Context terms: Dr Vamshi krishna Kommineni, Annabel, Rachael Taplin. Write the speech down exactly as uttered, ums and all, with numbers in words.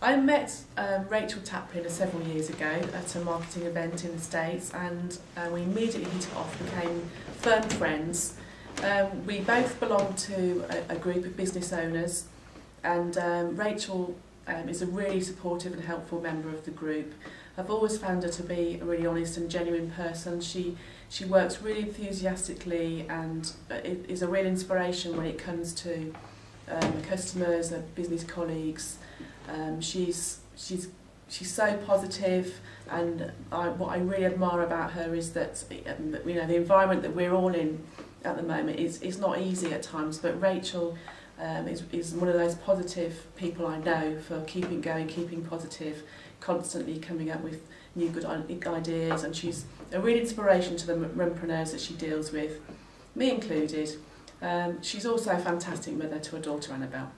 I met um, Rachael Taplin several years ago at a marketing event in the States, and uh, we immediately hit it off, became firm friends. Um, we both belong to a, a group of business owners, and um, Rachael um, is a really supportive and helpful member of the group. I've always found her to be a really honest and genuine person. She, she works really enthusiastically and is a real inspiration when it comes to um, customers and business colleagues. Um, she's she's she's so positive, and I, what I really admire about her is that um, you know the environment that we're all in at the moment is is not easy at times. But Rachael um, is is one of those positive people I know for keeping going, keeping positive, constantly coming up with new good ideas, and she's a real inspiration to the entrepreneurs that she deals with, me included. Um, she's also a fantastic mother to her daughter Annabel.